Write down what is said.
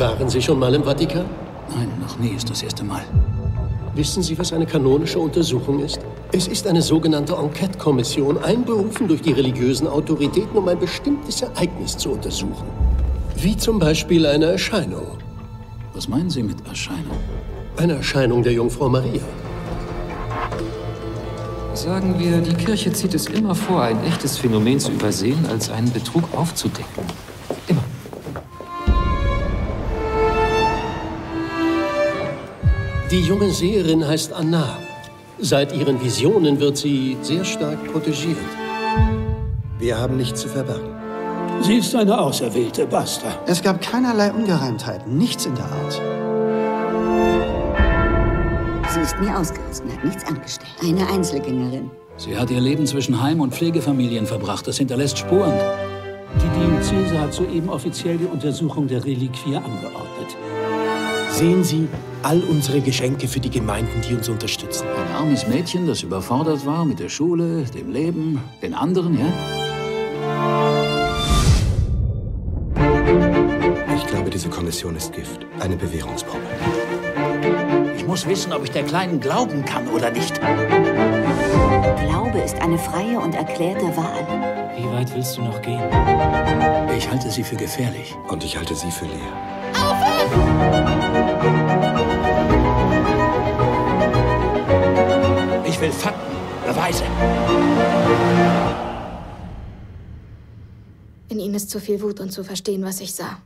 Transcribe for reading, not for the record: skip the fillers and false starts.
Waren Sie schon mal im Vatikan? Nein, noch nie, ist das erste Mal. Wissen Sie, was eine kanonische Untersuchung ist? Es ist eine sogenannte Enquete-Kommission, einberufen durch die religiösen Autoritäten, um ein bestimmtes Ereignis zu untersuchen. Wie zum Beispiel eine Erscheinung. Was meinen Sie mit Erscheinung? Eine Erscheinung der Jungfrau Maria. Sagen wir, die Kirche zieht es immer vor, ein echtes Phänomen zu übersehen, als einen Betrug aufzudecken. Immer. Die junge Seherin heißt Anna. Seit ihren Visionen wird sie sehr stark protegiert. Wir haben nichts zu verbergen. Sie ist eine Auserwählte, basta. Es gab keinerlei Ungereimtheiten, nichts in der Art. Sie ist mir ausgerissen, hat nichts angestellt. Eine Einzelgängerin. Sie hat ihr Leben zwischen Heim- und Pflegefamilien verbracht. Das hinterlässt Spuren. Die Diözese hat soeben offiziell die Untersuchung der Reliquie angeordnet. Sehen Sie all unsere Geschenke für die Gemeinden, die uns unterstützen. Ein armes Mädchen, das überfordert war mit der Schule, dem Leben, den anderen, ja? Ich glaube, diese Kommission ist Gift. Eine Bewährungsprobe. Ich muss wissen, ob ich der Kleinen glauben kann oder nicht. Glaube ist eine freie und erklärte Wahl. Wie weit willst du noch gehen? Ich halte sie für gefährlich. Und ich halte sie für leer. Ich will Fakten, Beweise. In ihnen ist zu viel Wut, um zu verstehen, was ich sah.